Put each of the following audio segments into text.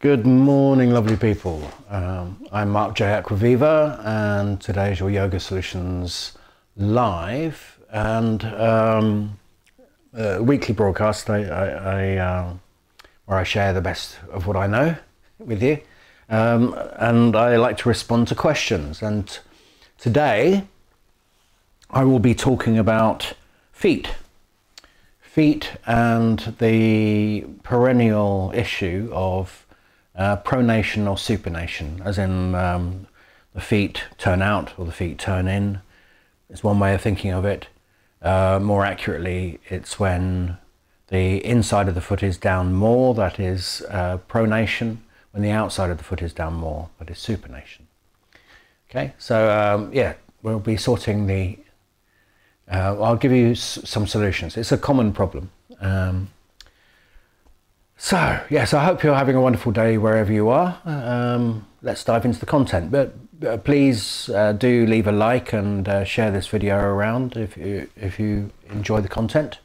Good morning, lovely people. I'm Mark J Aquaviva, and today is your Yoga Solutions live and weekly broadcast where I share the best of what I know with you, and I like to respond to questions. And today I will be talking about feet and the perennial issue of pronation or supination, as in the feet turn out or the feet turn in. It's one way of thinking of it. More accurately, it's when the inside of the foot is down more, that is pronation, when the outside of the foot is down more, that is supination. Okay, so yeah, we'll be sorting the I'll give you some solutions. It's a common problem. So yes, I hope you're having a wonderful day wherever you are. Let's dive into the content, but please do leave a like and share this video around if you enjoy the content,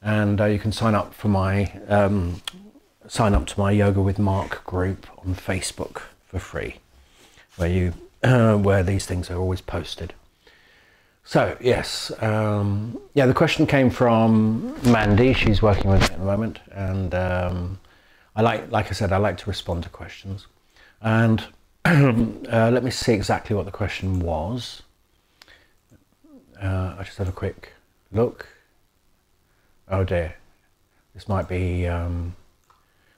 and you can sign up for my sign up to my Yoga with Mark group on Facebook for free, where you where these things are always posted. So yes, yeah, the question came from Mandy. She's working with it at the moment, and I like I said, I like to respond to questions. And let me see exactly what the question was. I just have a quick look. Oh dear, this might be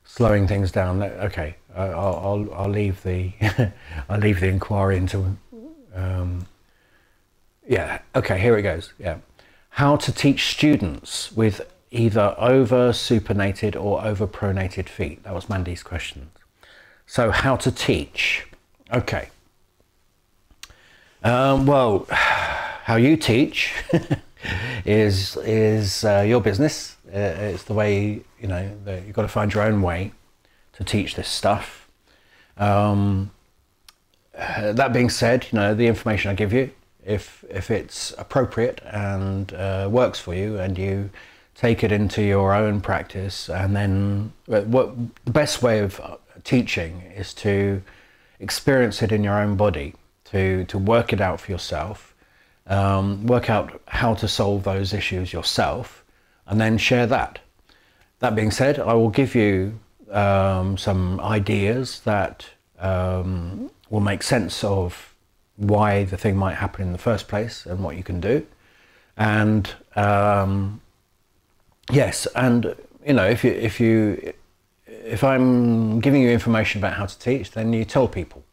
slowing things down. Okay, I'll leave the I'll leave the inquiry until. Yeah, okay, here it goes. Yeah. How to teach students with either over supinated or over pronated feet. That was Mandy's question. So how to teach. Okay. Well, how you teach is your business. It's the way, you know, you've got to find your own way to teach this stuff. That being said, you know, the information I give you, if it's appropriate and works for you, and you take it into your own practice, and then the best way of teaching is to experience it in your own body, to work it out for yourself, work out how to solve those issues yourself, and then share that. That being said, I will give you some ideas that will make sense of why the thing might happen in the first place and what you can do. And yes, and you know, if I'm giving you information about how to teach, then you tell people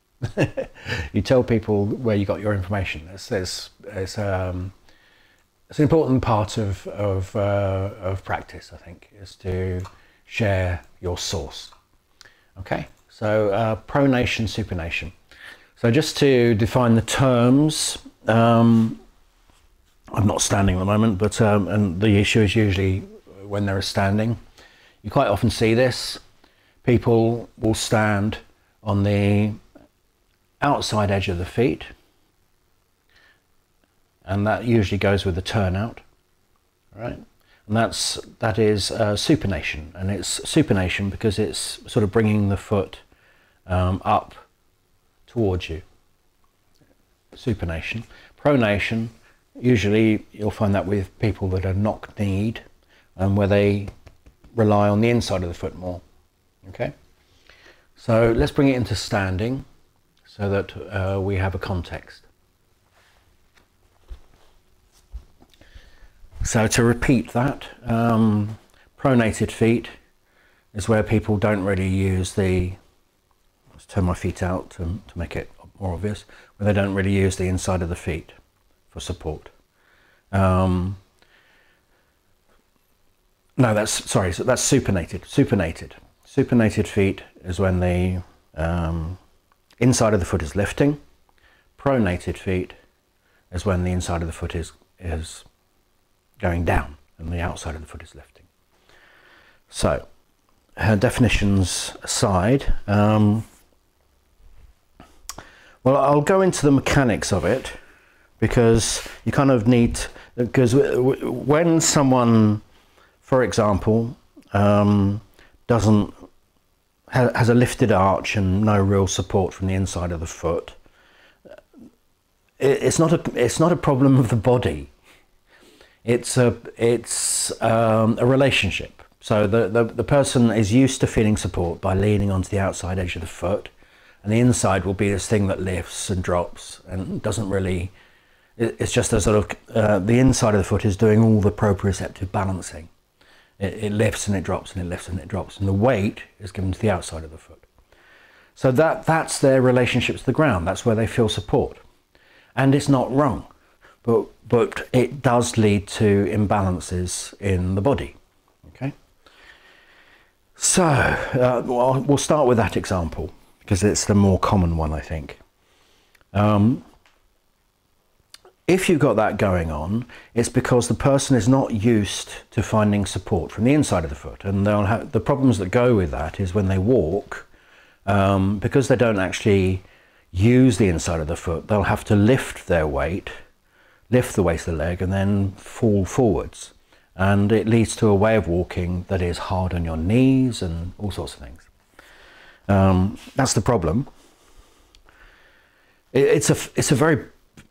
you tell people where you got your information. It's an important part of practice, I think, is to share your source. Okay, so pronation, supination. So just to define the terms, I'm not standing at the moment, but and the issue is usually when there is standing. You quite often see this. People will stand on the outside edge of the feet, and that usually goes with the turnout, right? And that is supination, and it's supination because it's sort of bringing the foot up towards you. Supination. Pronation, usually you'll find that with people that are knock-kneed, and where they rely on the inside of the foot more. Okay, so let's bring it into standing so that we have a context. So to repeat that, pronated feet is where people don't really use the turn my feet out to make it more obvious, where they don't really use the inside of the feet for support. No, that's supinated. Supinated feet is when the inside of the foot is lifting. Pronated feet is when the inside of the foot is going down and the outside of the foot is lifting. So definitions aside, well, I'll go into the mechanics of it, because you kind of need, because when someone, for example, doesn't has a lifted arch and no real support from the inside of the foot, it's not a problem of the body. It's a relationship. So the person is used to feeling support by leaning onto the outside edge of the foot, and the inside will be this thing that lifts and drops and doesn't really. It's just a sort of the inside of the foot is doing all the proprioceptive balancing. It lifts and it drops and it lifts and it drops, and the weight is given to the outside of the foot. So that's their relationship to the ground. That's where they feel support, and it's not wrong. But it does lead to imbalances in the body, okay? So we'll start with that example because it's the more common one, I think. If you've got that going on, it's because the person is not used to finding support from the inside of the foot, and they'll have the problems that go with that is when they walk, because they don't actually use the inside of the foot, they'll have to lift the waist of the leg and then fall forwards, and it leads to a way of walking that is hard on your knees and all sorts of things. That's the problem. It's a very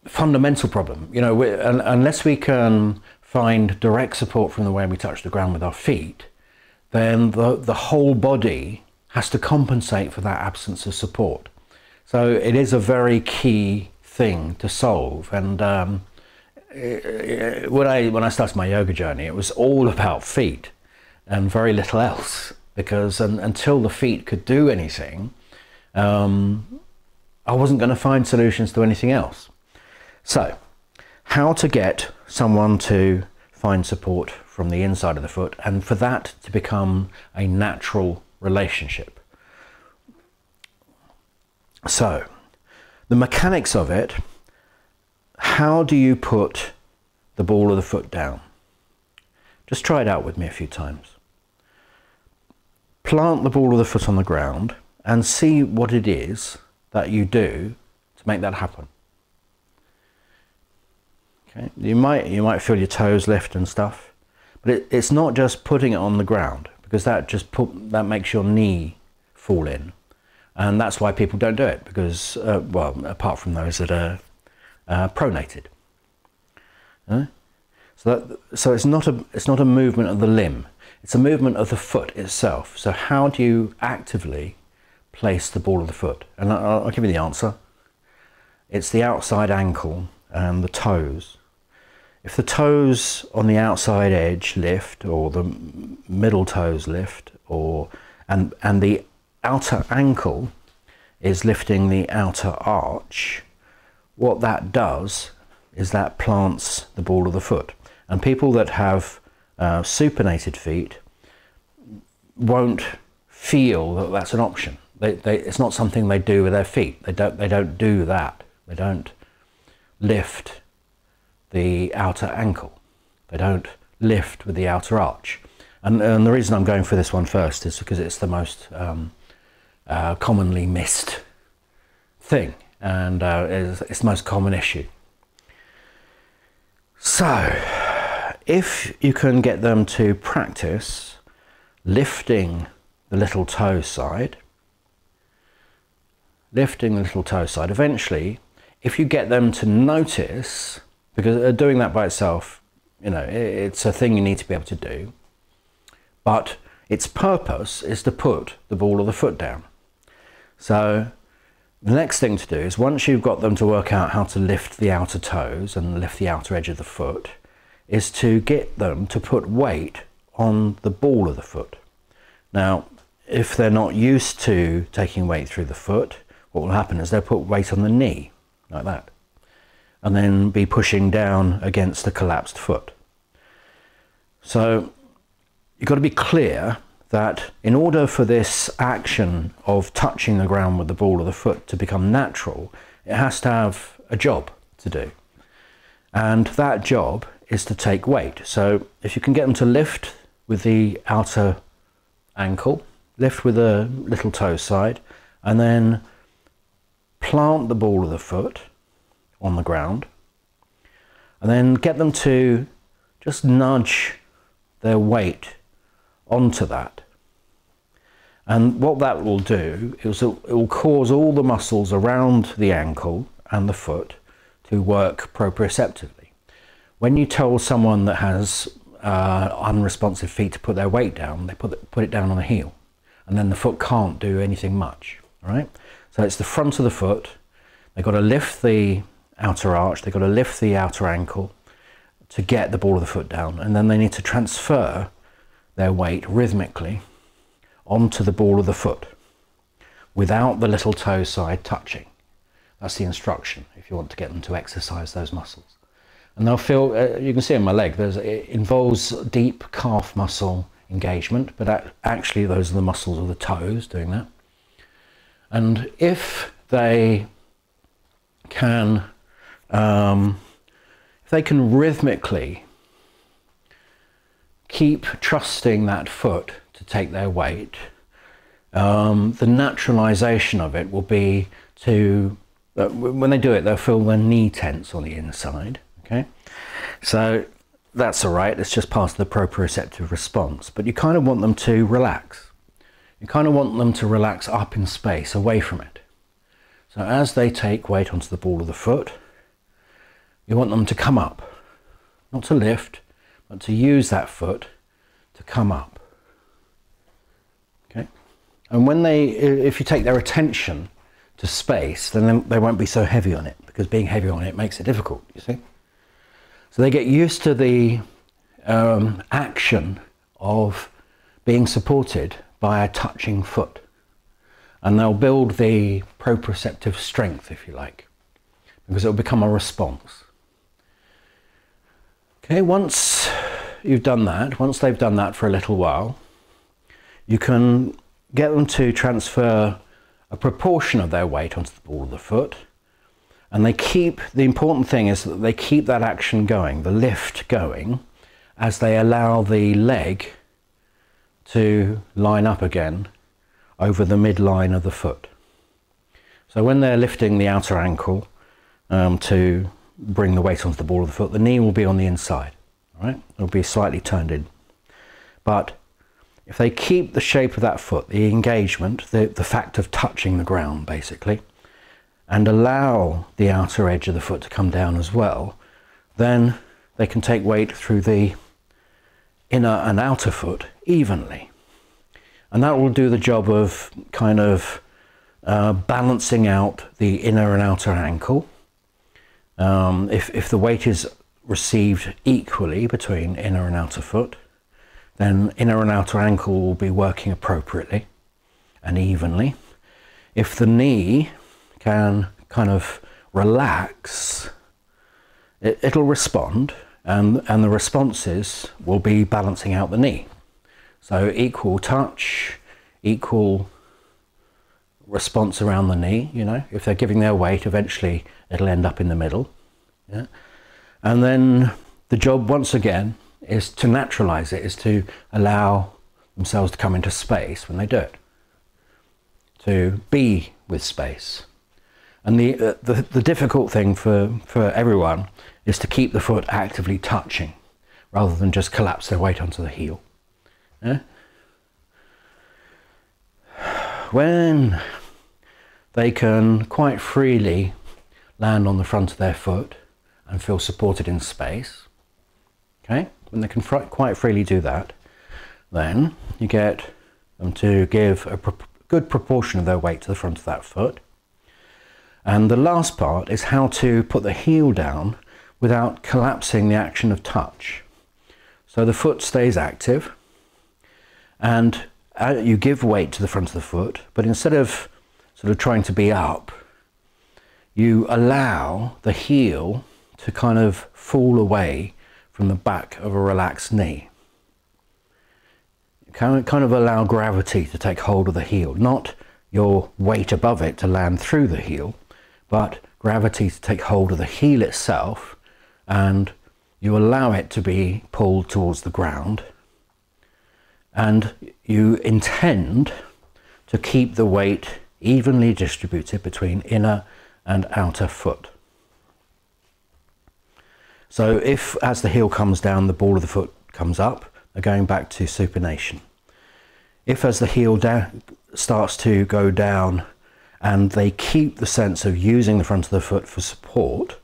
fundamental problem, you know. Unless we can find direct support from the way we touch the ground with our feet, then the whole body has to compensate for that absence of support. So it is a very key thing to solve. And when I started my yoga journey, it was all about feet and very little else, because until the feet could do anything, I wasn't going to find solutions to anything else. So how to get someone to find support from the inside of the foot and for that to become a natural relationship. So the mechanics of it: how do you put the ball of the foot down? Just try it out with me a few times. Plant the ball of the foot on the ground and see what it is that you do to make that happen. Okay, you might feel your toes lift and stuff, but it's not just putting it on the ground, because that makes your knee fall in, and that's why people don't do it, because well, apart from those that are pronated. So it's not a movement of the limb, it's a movement of the foot itself. So how do you actively place the ball of the foot? And I'll give you the answer. It's the outside ankle and the toes. If the toes on the outside edge lift, or the middle toes lift, and the outer ankle is lifting the outer arch, what that does is that plants the ball of the foot. And people that have supinated feet won't feel that that's an option. It's not something they do with their feet. They don't do that. They don't lift the outer ankle. They don't lift with the outer arch. And the reason I'm going for this one first is because it's the most commonly missed thing. And it's the most common issue. So if you can get them to practice lifting the little toe side, eventually, if you get them to notice, because doing that by itself, you know, it's a thing you need to be able to do, but its purpose is to put the ball of the foot down. So the next thing to do is, once you've got them to work out how to lift the outer toes and lift the outer edge of the foot, is to get them to put weight on the ball of the foot. Now, if they're not used to taking weight through the foot, what will happen is they'll put weight on the knee, like that, and then be pushing down against the collapsed foot. So you've got to be clear that in order for this action of touching the ground with the ball of the foot to become natural, it has to have a job to do. And that job is to take weight. So if you can get them to lift with the outer ankle, lift with the little toe side, and then plant the ball of the foot on the ground, and then get them to just nudge their weight onto that, And what that will do is it will cause all the muscles around the ankle and the foot to work proprioceptively. When you tell someone that has unresponsive feet to put their weight down, they put it down on the heel, and then the foot can't do anything much, right? So it's the front of the foot. They've got to lift the outer arch, they've got to lift the outer ankle to get the ball of the foot down, and then they need to transfer their weight rhythmically onto the ball of the foot without the little toe side touching. That's the instruction if you want to get them to exercise those muscles. And they'll feel, you can see in my leg, it involves deep calf muscle engagement, but actually those are the muscles of the toes doing that. And if they can rhythmically keep trusting that foot to take their weight, the naturalization of it will be to, when they do it, they'll feel their knee tense on the inside, okay? So that's all right, it's just part of the proprioceptive response, but you kind of want them to relax. You kind of want them to relax up in space, away from it. So as they take weight onto the ball of the foot, you want them to come up, not to lift, but to use that foot to come up. Okay? And when they, if you take their attention to space, then they won't be so heavy on it, because being heavy on it makes it difficult, you see? So they get used to the action of being supported by a touching foot, and they'll build the proprioceptive strength, if you like, because it will become a response. Okay, once you've done that, once they've done that for a little while, you can get them to transfer a proportion of their weight onto the ball of the foot, and they keep, the important thing is that they keep that action going, the lift going, as they allow the leg to line up again over the midline of the foot. So when they're lifting the outer ankle to bring the weight onto the ball of the foot, the knee will be on the inside, right? It'll be slightly turned in. But if they keep the shape of that foot, the engagement, the fact of touching the ground basically, and allow the outer edge of the foot to come down as well, then they can take weight through the inner and outer foot evenly. And that will do the job of kind of balancing out the inner and outer ankle. If the weight is received equally between inner and outer foot, then inner and outer ankle will be working appropriately and evenly. If the knee can kind of relax, it'll respond, and the responses will be balancing out the knee. So equal touch, equal response around the knee, you know, if they're giving their weight, eventually it'll end up in the middle. Yeah? And then the job once again is to naturalize it, is to allow themselves to come into space when they do it, to be with space. And the difficult thing for everyone is to keep the foot actively touching rather than just collapse their weight onto the heel. Yeah? When they can quite freely land on the front of their foot and feel supported in space, okay, when they can quite freely do that, then you get them to give a good proportion of their weight to the front of that foot. And the last part is how to put the heel down without collapsing the action of touch. So the foot stays active, and you give weight to the front of the foot, but instead of sort of trying to be up, you allow the heel to kind of fall away from the back of a relaxed knee. You kind of allow gravity to take hold of the heel, not your weight above it to land through the heel, but gravity to take hold of the heel itself, and you allow it to be pulled towards the ground. And you intend to keep the weight evenly distributed between inner and outer foot. So if, as the heel comes down, the ball of the foot comes up, they're going back to supination. If as the heel down starts to go down and they keep the sense of using the front of the foot for support,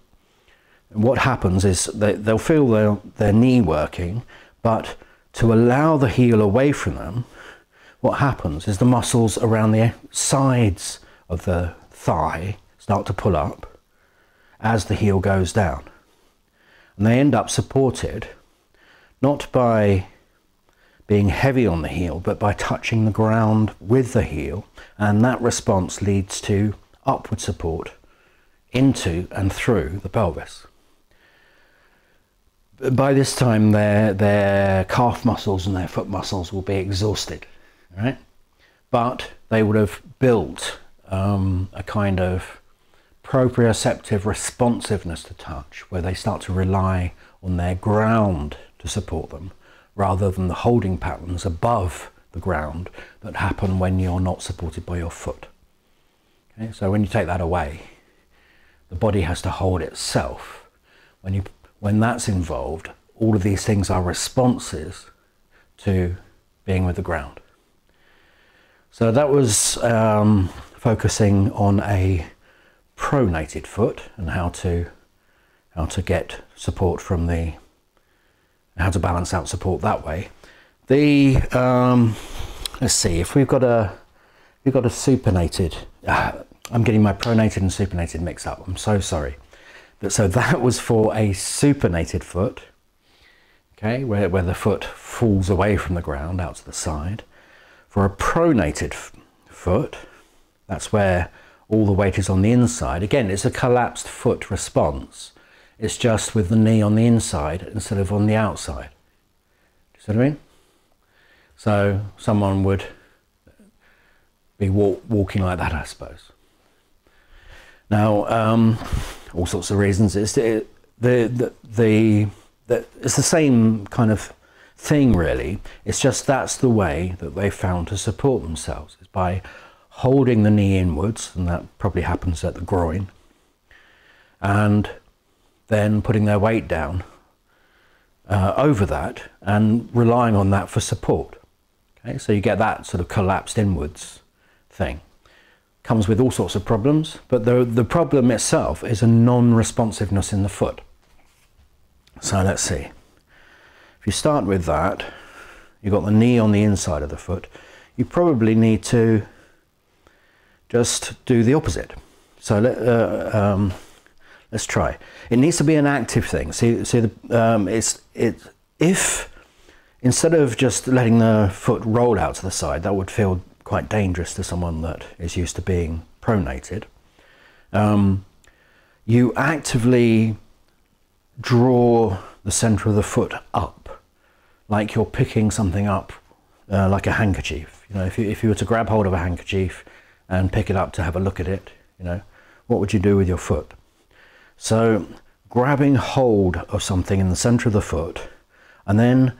what happens is they'll feel their knee working, but to allow the heel away from them, what happens is the muscles around the sides of the thigh start to pull up as the heel goes down. And they end up supported, not by being heavy on the heel, but by touching the ground with the heel. And that response leads to upward support into and through the pelvis. By this time, their calf muscles and their foot muscles will be exhausted, right? But they would have built a kind of proprioceptive responsiveness to touch, where they start to rely on their ground to support them, rather than the holding patterns above the ground that happen when you're not supported by your foot. Okay? So when you take that away, the body has to hold itself. When that's involved, all of these things are responses to being with the ground. So that was focusing on a pronated foot and how to get support from the, how to balance out support that way. The let's see if we've got a supinated. I'm getting my pronated and supinated mixed up. I'm so sorry. So that was for a supinated foot, okay, where the foot falls away from the ground out to the side. For a pronated foot, that's where all the weight is on the inside. Again, it's a collapsed foot response. It's just with the knee on the inside instead of on the outside. Do you see what I mean? So someone would be walking like that, I suppose. Now, all sorts of reasons. It's the same kind of thing, really. It's just that's the way that they found to support themselves. It's by holding the knee inwards, and that probably happens at the groin, and then putting their weight down over that and relying on that for support. Okay, so you get that sort of collapsed inwards thing. Comes with all sorts of problems, but the problem itself is a non-responsiveness in the foot. So let's see. If you start with that, you've got the knee on the inside of the foot, you probably need to just do the opposite. So let's try. It needs to be an active thing. If instead of just letting the foot roll out to the side, that would feel quite dangerous to someone that is used to being pronated. You actively draw the center of the foot up, like you're picking something up, like a handkerchief. You know, if you were to grab hold of a handkerchief and pick it up to have a look at it, you know, what would you do with your foot? So grabbing hold of something in the center of the foot and then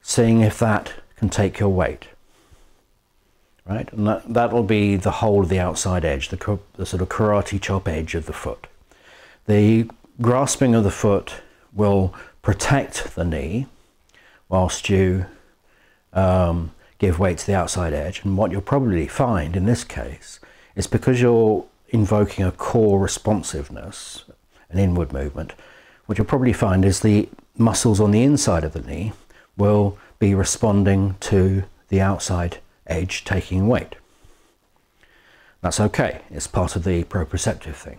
seeing if that can take your weight. Right? And that'll be the whole of the outside edge, the sort of karate chop edge of the foot. The grasping of the foot will protect the knee whilst you give weight to the outside edge. And what you'll probably find in this case is, because you're invoking a core responsiveness, an inward movement, what you'll probably find is the muscles on the inside of the knee will be responding to the outside edge taking weight. That's okay, it's part of the proprioceptive thing.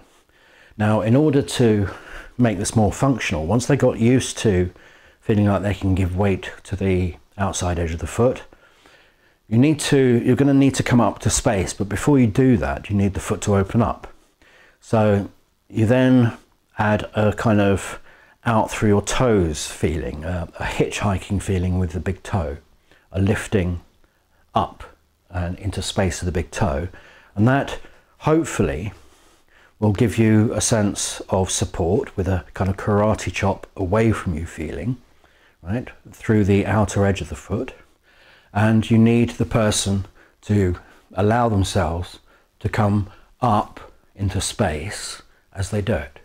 Now, in order to make this more functional, once they got used to feeling like they can give weight to the outside edge of the foot, you're going to need to come up to space, but before you do that, you need the foot to open up. So you then add a kind of out through your toes feeling, a hitchhiking feeling with the big toe, a lifting up and into space of the big toe, and that hopefully will give you a sense of support with a kind of karate chop away from you feeling, right, through the outer edge of the foot. And you need the person to allow themselves to come up into space as they do it.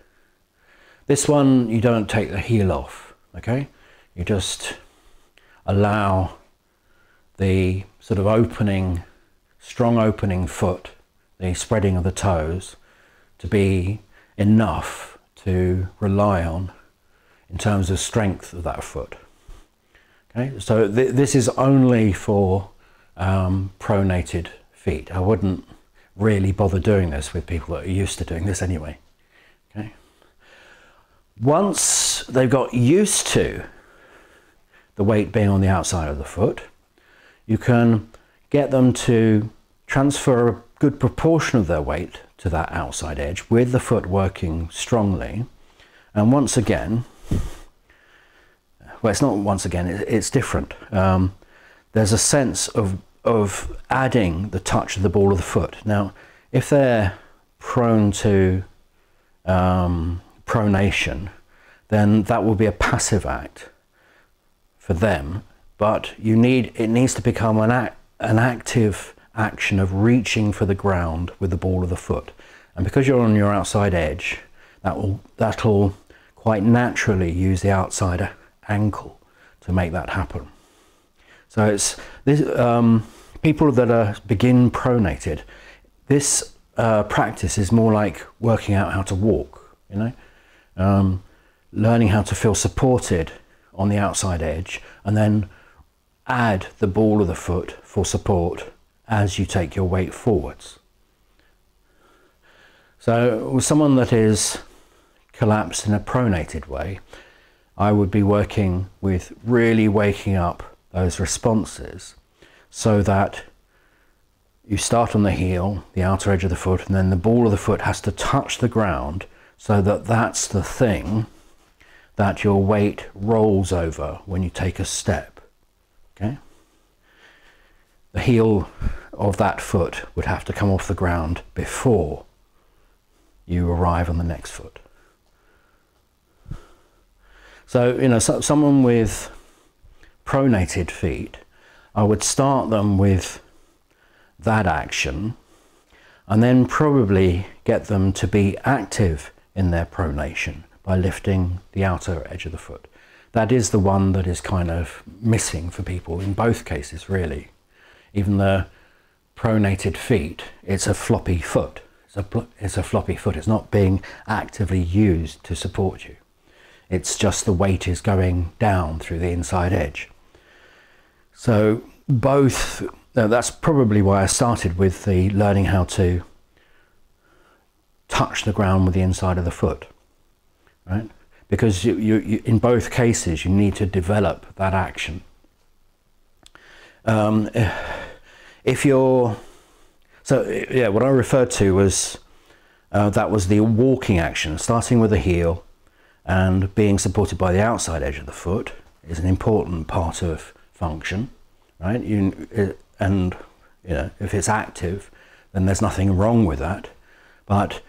This one, you don't take the heel off, okay? You just allow the sort of opening, strong opening foot, the spreading of the toes, to be enough to rely on in terms of strength of that foot. Okay, so this is only for pronated feet. I wouldn't really bother doing this with people that are used to doing this anyway. Okay. Once they've got used to the weight being on the outside of the foot, you can get them to transfer a good proportion of their weight to that outside edge with the foot working strongly. And once again, well, it's not once again, it's different. There's a sense of adding the touch of the ball of the foot. Now, if they're prone to pronation, then that will be a passive act for them, but it needs to become an active action of reaching for the ground with the ball of the foot. And because you're on your outside edge, that'll quite naturally use the outside ankle to make that happen. So it's this, people that are begin pronated, this practice is more like working out how to walk, you know, learning how to feel supported on the outside edge, and then add the ball of the foot for support as you take your weight forwards. So with someone that is collapsed in a pronated way, I would be working with really waking up those responses so that you start on the heel, the outer edge of the foot, and then the ball of the foot has to touch the ground, so that that's the thing that your weight rolls over when you take a step. Okay? The heel of that foot would have to come off the ground before you arrive on the next foot. So, you know, someone with pronated feet, I would start them with that action, and then probably get them to be active in their pronation by lifting the outer edge of the foot. That is the one that is kind of missing for people in both cases, really. Even the pronated feet, it's a floppy foot. It's a floppy foot. It's not being actively used to support you. It's just the weight is going down through the inside edge. So both, that's probably why I started with the learning how to touch the ground with the inside of the foot, right? Because you in both cases, you need to develop that action. What I referred to was, that was the walking action, starting with the heel, and being supported by the outside edge of the foot is an important part of function, right? You know, if it's active, then there's nothing wrong with that. But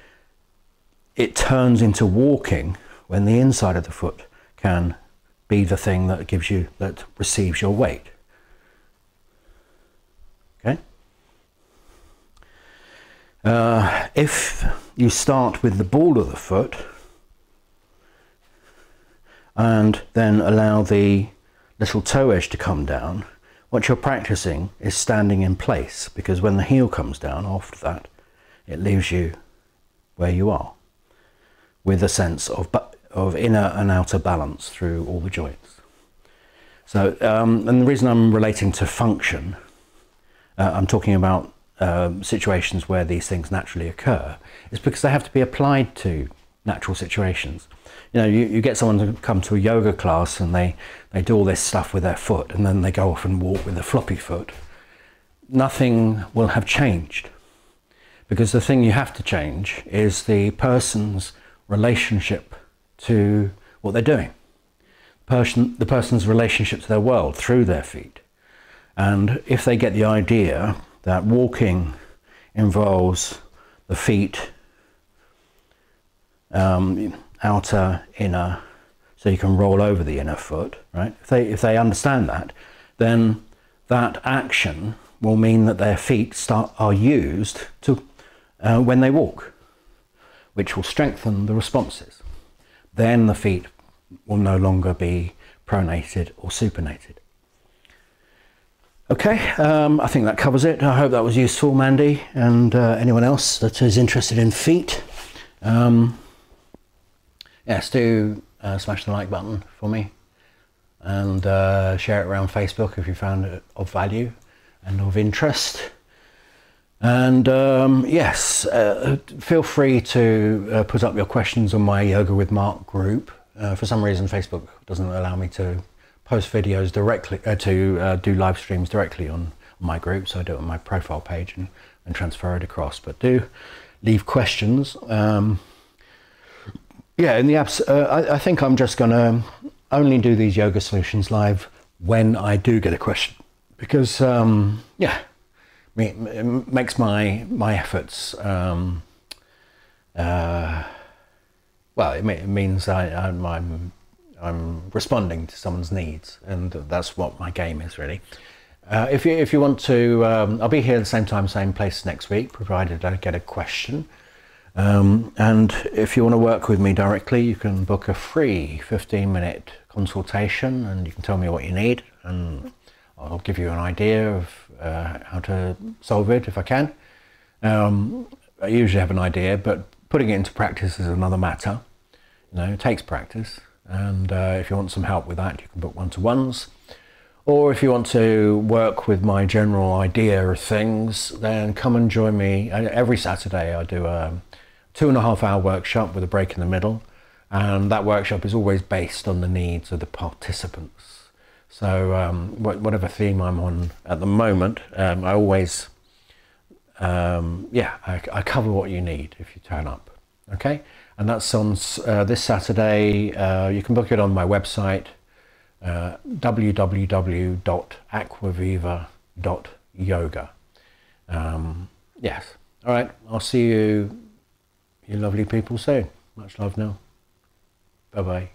it turns into walking when the inside of the foot can be the thing that gives you, that receives your weight. Okay. If you start with the ball of the foot, and then allow the little toe edge to come down, what you're practicing is standing in place, because when the heel comes down after that, it leaves you where you are, with a sense of inner and outer balance through all the joints. So, and the reason I'm relating to function, I'm talking about situations where these things naturally occur, is because they have to be applied to natural situations. You know, you get someone to come to a yoga class and they do all this stuff with their foot, and then they go off and walk with a floppy foot. Nothing will have changed, because the thing you have to change is the person's relationship to what they're doing, the person's relationship to their world through their feet. And if they get the idea that walking involves the feet, outer, inner, so you can roll over the inner foot, right? If they understand that, then that action will mean that their feet are used to when they walk, which will strengthen the responses. Then the feet will no longer be pronated or supinated. Okay, I think that covers it. I hope that was useful, Mandy, and anyone else that is interested in feet. Yes, do smash the like button for me, and share it around Facebook if you found it of value and of interest. And yes, feel free to put up your questions on my Yoga with Mark group. For some reason, Facebook doesn't allow me to post videos directly, do live streams directly on my group, so I do it on my profile page and transfer it across, but do leave questions. Yeah, in the apps, I think I'm just gonna only do these Yoga Solutions live when I do get a question, because yeah, it makes my efforts, well, it means I'm responding to someone's needs, and that's what my game is, really. If you want to, I'll be here at the same time, same place next week, provided I get a question. And if you want to work with me directly, you can book a free 15-minute consultation, and you can tell me what you need, and I'll give you an idea of how to solve it if I can. I usually have an idea, but putting it into practice is another matter. You know, it takes practice. And if you want some help with that, you can book one-to-ones, or if you want to work with my general idea of things, then come and join me. Every Saturday I do a 2.5-hour workshop with a break in the middle, and that workshop is always based on the needs of the participants. So whatever theme I'm on at the moment, I always yeah, I cover what you need if you turn up. Okay, and that's on this Saturday. You can book it on my website, www.aquaviva.yoga. Yes, all right, I'll see you lovely people soon. Much love now. Bye bye.